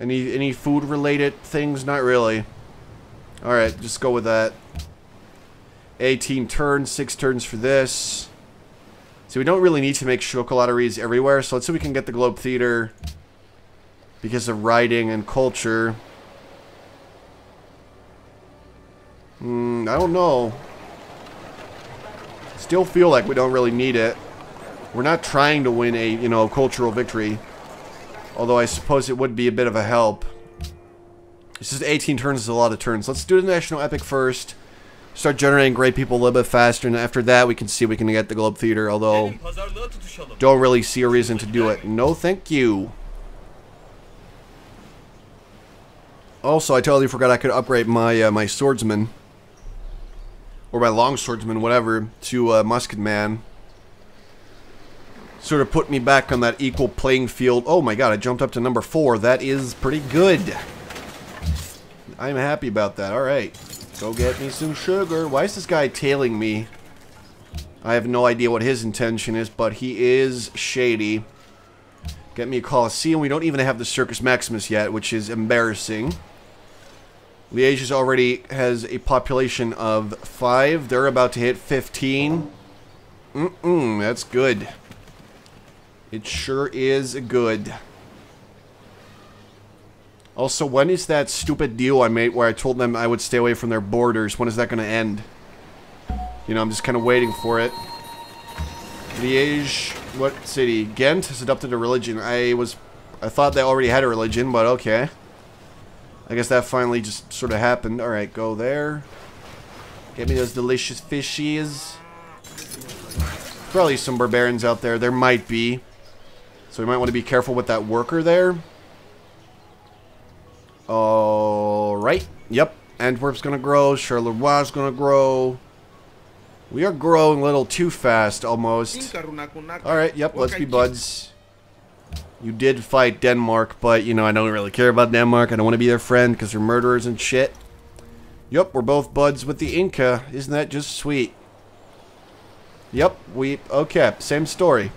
Any food-related things? Not really. Alright, just go with that. 18 turns, 6 turns for this. So we don't really need to make chocolateries everywhere, so let's see if we can get the Globe Theatre because of writing and culture. I don't know. Still feel like we don't really need it. We're not trying to win a, you know, cultural victory. Although I suppose it would be a bit of a help. It's just 18 turns is a lot of turns. Let's do the National Epic first. Start generating great people a little bit faster, and after that we can see we can get the Globe Theatre, although don't really see a reason to do it. No, thank you. Also, I totally forgot I could upgrade my my swordsman. Or my long swordsman, whatever, to musket man. Sort of put me back on that equal playing field. Oh my god, I jumped up to number 4. That is pretty good. I'm happy about that. Alright. Go get me some sugar. Why is this guy tailing me? I have no idea what his intention is, but he is shady. Get me a Colosseum. We don't even have the Circus Maximus yet, which is embarrassing. Liège already has a population of 5. They're about to hit 15. That's good. It sure is good. Also, when is that stupid deal I made where I told them I would stay away from their borders? When is that going to end? You know, I'm just kind of waiting for it. Liège, what city? Ghent has adopted a religion. I thought they already had a religion, but okay. I guess that finally just sort of happened. Alright, go there. Get me those delicious fishies. Probably some barbarians out there. There might be. So we might want to be careful with that worker there. Alright. Yep. Antwerp's gonna grow. Charleroi gonna grow. We are growing a little too fast, almost. Alright, yep. Let's be buds. You did fight Denmark, but, you know, I don't really care about Denmark. I don't want to be their friend because they're murderers and shit. Yep, we're both buds with the Inca. Isn't that just sweet? Yep, okay, same story.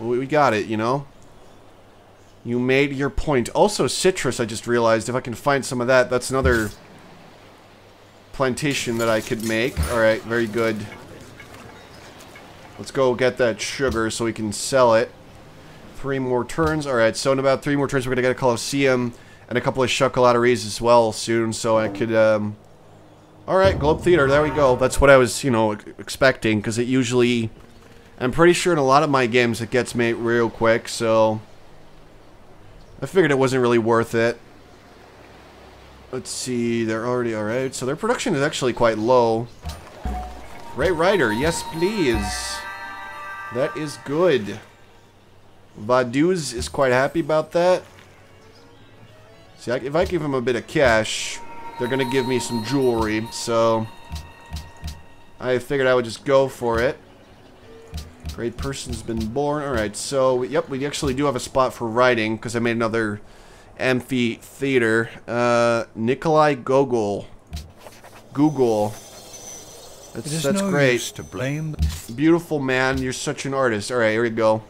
We got it, you know? You made your point. Also, citrus, I just realized. If I can find some of that, that's another plantation that I could make. Alright, very good. Let's go get that sugar so we can sell it. 3 more turns. Alright, so in about 3 more turns we're going to get a Colosseum and a couple of chocolateries as well soon, so I could, Alright, Globe Theatre, there we go. That's what I was, you know, expecting, because it usually... I'm pretty sure in a lot of my games it gets made real quick, so... I figured it wasn't really worth it. Let's see, they're already alright. So their production is actually quite low. Ray Ryder, yes please. That is good. Vaduz is quite happy about that. See, if I give him a bit of cash, they're going to give me some jewelry, so I figured I would just go for it. Great person's been born. Alright, so, yep, we actually do have a spot for writing, because I made another amphitheater. Nikolai Gogol. Google. That's no great. Use to blame. Beautiful man, you're such an artist. Alright, here we go.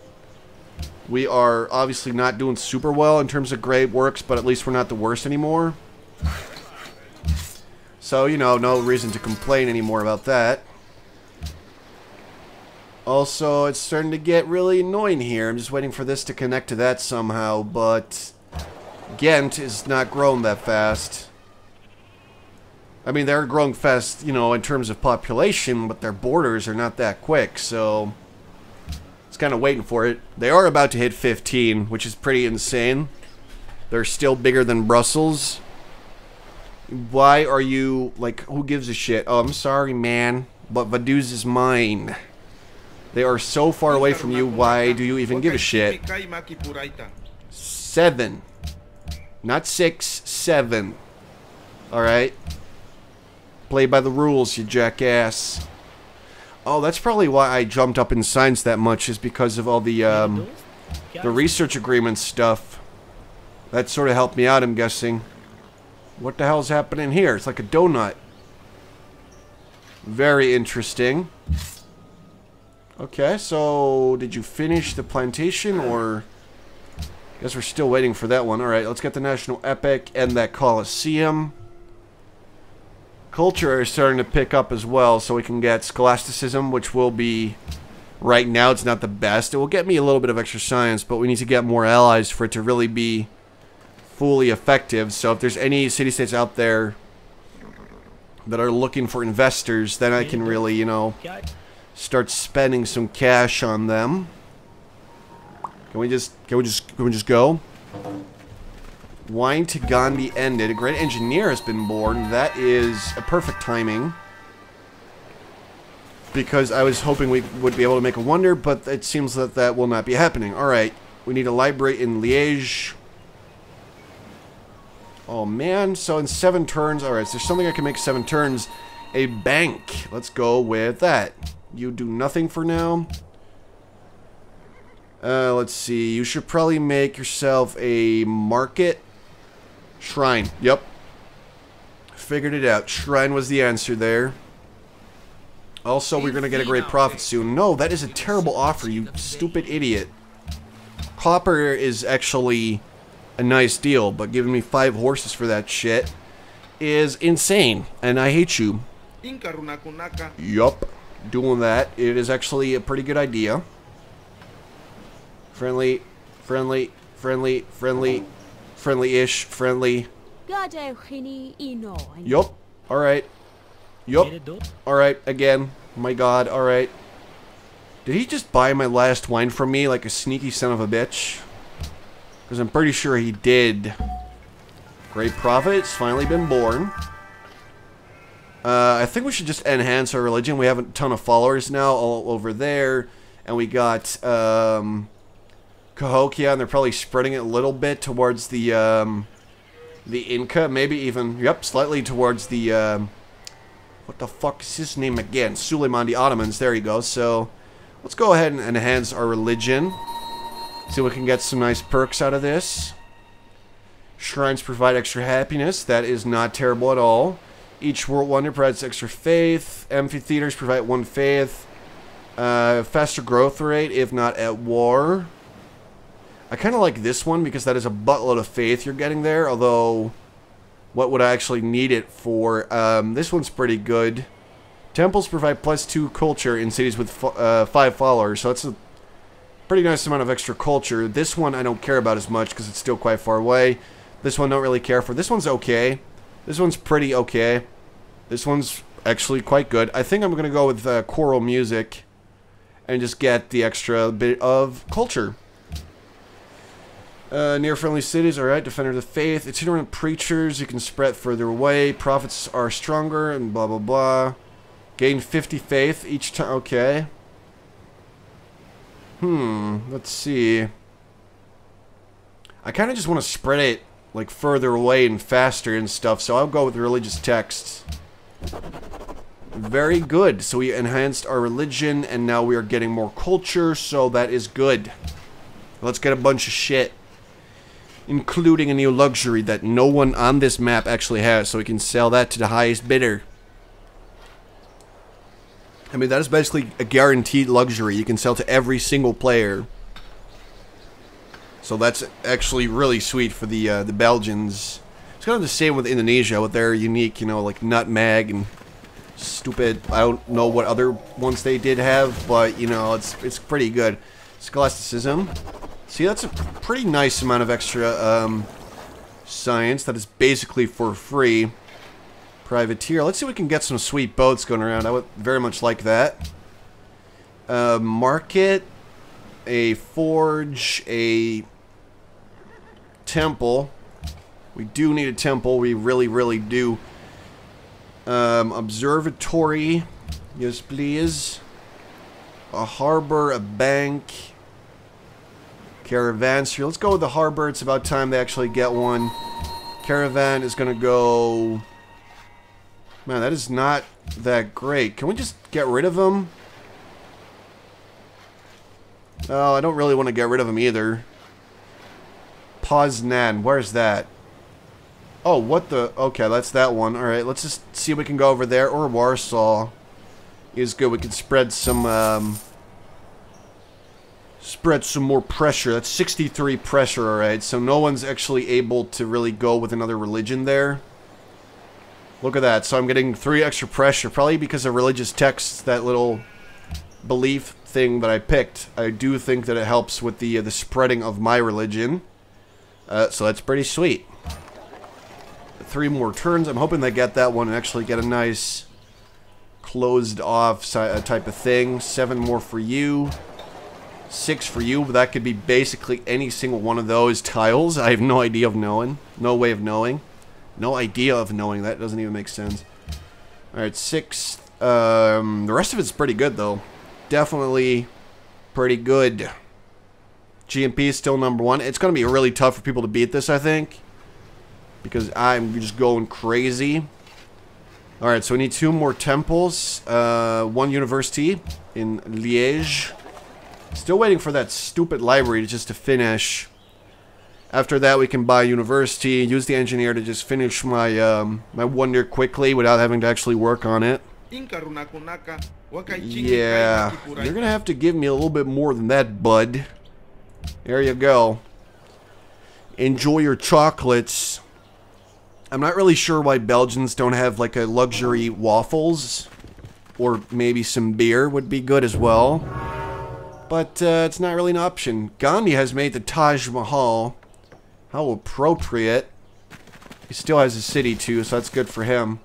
We are obviously not doing super well in terms of great works, but at least we're not the worst anymore. So, you know, no reason to complain anymore about that. Also, it's starting to get really annoying here. I'm just waiting for this to connect to that somehow, but... Ghent is not growing that fast. I mean, they're growing fast, you know, in terms of population, but their borders are not that quick, so... kind of waiting for it. They are about to hit 15, which is pretty insane. They're still bigger than Brussels. Why are you, like, who gives a shit? Oh, I'm sorry, man, but Vaduz is mine. They are so far away from you, why do you even give a shit? 7. Not 6, 7. Alright. Play by the rules, you jackass. Oh, that's probably why I jumped up in science that much, is because of all the research agreement stuff. That sort of helped me out, I'm guessing. What the hell's happening here? It's like a donut. Very interesting. Okay, so did you finish the plantation, or... Guess we're still waiting for that one. All right, let's get the National Epic and that Colosseum. Culture is starting to pick up as well, so we can get Scholasticism, which will be... Right now, it's not the best. It will get me a little bit of extra science, but we need to get more allies for it to really be fully effective. So if there's any city-states out there that are looking for investors, then I can really, you know, start spending some cash on them. Can we just go? Wine to Gandhi ended. A great engineer has been born. That is a perfect timing. Because I was hoping we would be able to make a wonder, but it seems that that will not be happening. Alright, we need a library in Liège. Oh man, so in 7 turns, alright, so there's something I can make 7 turns. A bank. Let's go with that. You do nothing for now. Let's see, you should probably make yourself a market. Shrine, yep. Figured it out. Shrine was the answer there. Also, we're going to get a great profit soon. No, that is a terrible offer, you stupid idiot. Copper is actually a nice deal, but giving me 5 horses for that shit is insane, and I hate you. Yup, doing that. It is actually a pretty good idea. Friendly, friendly, friendly, friendly, friendly-ish, friendly. Yup, alright. Yup. Alright, again. My god, alright. Did he just buy my last wine from me like a sneaky son of a bitch? Because I'm pretty sure he did. Great prophet's finally been born. I think we should just enhance our religion. We have a ton of followers now all over there. And we got, Cahokia, and they're probably spreading it a little bit towards the Inca. Maybe even, yep, slightly towards the, what the fuck is his name again? Suleiman the Ottomans. There you go. So let's go ahead and enhance our religion. See if we can get some nice perks out of this. Shrines provide extra happiness. That is not terrible at all. Each world wonder provides extra faith. Amphitheaters provide 1 faith. Faster growth rate, if not at war. I kind of like this one because that is a buttload of faith you're getting there. Although... what would I actually need it for? This one's pretty good. Temples provide +2 culture in cities with 5 followers, so that's a pretty nice amount of extra culture. This one I don't care about as much because it's still quite far away. This one I don't really care for. This one's okay. This one's pretty okay. This one's actually quite good. I think I'm going to go with choral music and just get the extra bit of culture. Near-friendly cities, alright, defender of the faith, itinerant preachers, you can spread further away, prophets are stronger, and blah blah blah. Gain 50 faith each time, okay. Let's see. I kind of just want to spread it, like, further away and faster and stuff, so I'll go with religious texts. Very good, so we enhanced our religion, and now we are getting more culture, so that is good. Let's get a bunch of shit. Including a new luxury that no one on this map actually has, so we can sell that to the highest bidder. I mean, that is basically a guaranteed luxury you can sell to every single player. So that's actually really sweet for the Belgians. It's kind of the same with Indonesia, with their unique, you know, like nutmeg and stupid. I don't know what other ones they did have, but you know, it's pretty good. Scholasticism. See, that's a pretty nice amount of extra science that is basically for free. Privateer. Let's see if we can get some sweet boats going around. I would very much like that. Market, a forge, a temple. We do need a temple. We really, really do. Observatory. Yes, please. A harbor, a bank. Caravanserai. Let's go with the harbor. It's about time they actually get one. Caravan is going to go... Man, that is not that great. Can we just get rid of him? Oh, I don't really want to get rid of him either. Poznan. Where's that? Oh, what the... Okay, that's that one. Alright, let's just see if we can go over there. Or Warsaw is good. We can spread some... spread some more pressure. That's 63 pressure, alright. So no one's actually able to really go with another religion there. Look at that. So I'm getting 3 extra pressure. Probably because of religious texts, that little belief thing that I picked. I do think that it helps with the spreading of my religion. So that's pretty sweet. 3 more turns. I'm hoping they get that one and actually get a nice closed off type of thing. 7 more for you. 6 for you. But that could be basically any single one of those tiles. I have no idea of knowing. No way of knowing. No idea of knowing. That doesn't even make sense. Alright, 6. The rest of it's pretty good, though. Definitely pretty good. GMP is still number 1. It's going to be really tough for people to beat this, I think. Because I'm just going crazy. Alright, so we need 2 more temples. 1 university in Liège. Still waiting for that stupid library just to finish. After that, we can buy university, use the engineer to just finish my my wonder quickly without having to actually work on it. Yeah, you're going to have to give me a little bit more than that, bud. There you go. Enjoy your chocolates. I'm not really sure why Belgians don't have like a luxury waffles. Or maybe some beer would be good as well. But it's not really an option. Gandhi has made the Taj Mahal. How appropriate. He still has a city too, so that's good for him.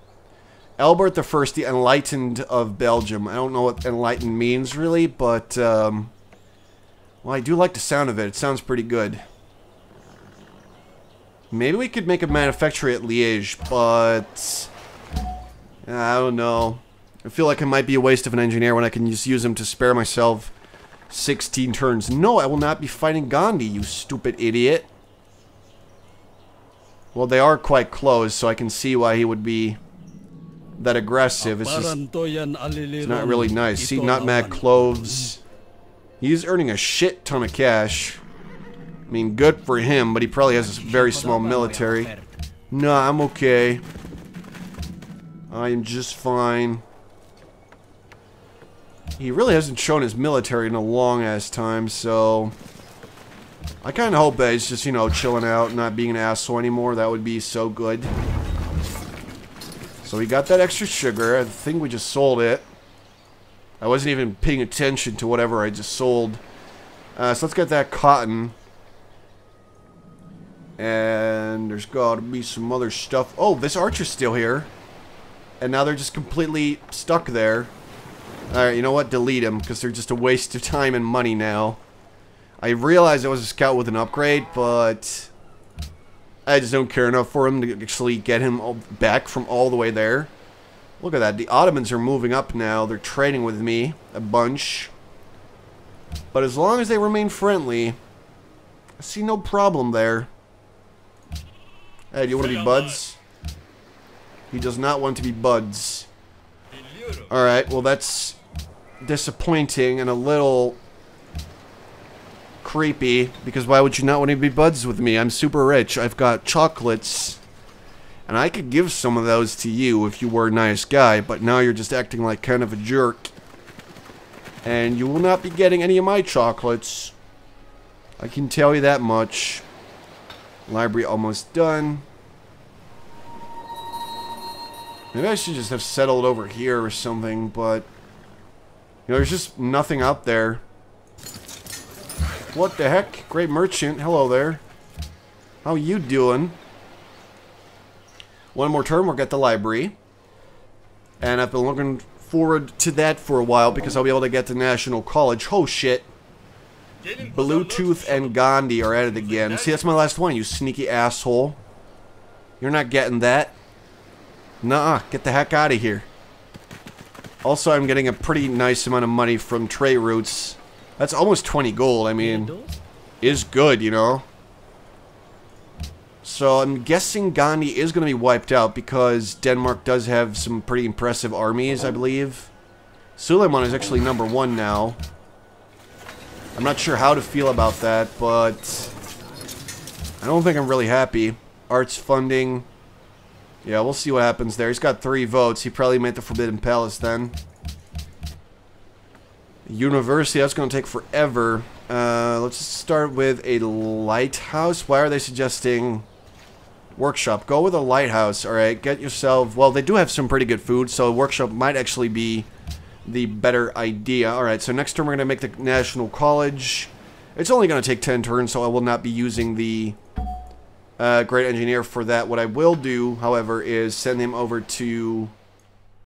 Albert I, the Enlightened of Belgium. I don't know what enlightened means really, but well, I do like the sound of it. It sounds pretty good. Maybe we could make a manufactory at Liège, but I don't know. I feel like it might be a waste of an engineer when I can just use him to spare myself 16 turns. No, I will not be fighting Gandhi, you stupid idiot. Well, they are quite close, so I can see why he would be that aggressive. It's just, it's not really nice. See, not mad cloves. He's earning a shit ton of cash. I mean, good for him, but he probably has a very small military. Nah, I'm okay. I am just fine. He really hasn't shown his military in a long-ass time, so I kind of hope that he's just, you know, chilling out, not being an asshole anymore. That would be so good. So we got that extra sugar. I think we just sold it. I wasn't even paying attention to whatever I just sold. So let's get that cotton. And there's got to be some other stuff. Oh, this archer's still here. And now they're just completely stuck there. Alright, you know what? Delete them, because they're just a waste of time and money now. I realized I was a scout with an upgrade, but I just don't care enough for him to actually get him all back from all the way there. Look at that. The Ottomans are moving up now. They're trading with me a bunch. But as long as they remain friendly, I see no problem there. Hey, do you want to be buds? He does not want to be buds. Alright, well that's disappointing and a little creepy, because why would you not want to be buds with me? I'm super rich. I've got chocolates, and I could give some of those to you if you were a nice guy, but now you're just acting like kind of a jerk, and you will not be getting any of my chocolates. I can tell you that much. Library almost done. Maybe I should just have settled over here or something, but you know, there's just nothing up there. What the heck? Great merchant. Hello there. How you doing? 1 more turn, we'll get the library. And I've been looking forward to that for a while because I'll be able to get to National College. Oh shit. Bluetooth and Gandhi are at it again. See, that's my last one, you sneaky asshole. You're not getting that. Nuh-uh. Get the heck out of here. Also, I'm getting a pretty nice amount of money from trade routes. That's almost 20 gold, I mean, is good, you know. So I'm guessing Gandhi is going to be wiped out because Denmark does have some pretty impressive armies, I believe. Suleiman is actually number 1 now. I'm not sure how to feel about that, but I don't think I'm really happy. Arts funding. Yeah, we'll see what happens there. He's got 3 votes. He probably made the Forbidden Palace then. University, that's going to take forever. Let's start with a lighthouse. Why are they suggesting workshop? Go with a lighthouse, all right? Get yourself... Well, they do have some pretty good food, so workshop might actually be the better idea. All right, so next turn we're going to make the National College. It's only going to take 10 turns, so I will not be using the Great Engineer for that. What I will do, however, is send him over to...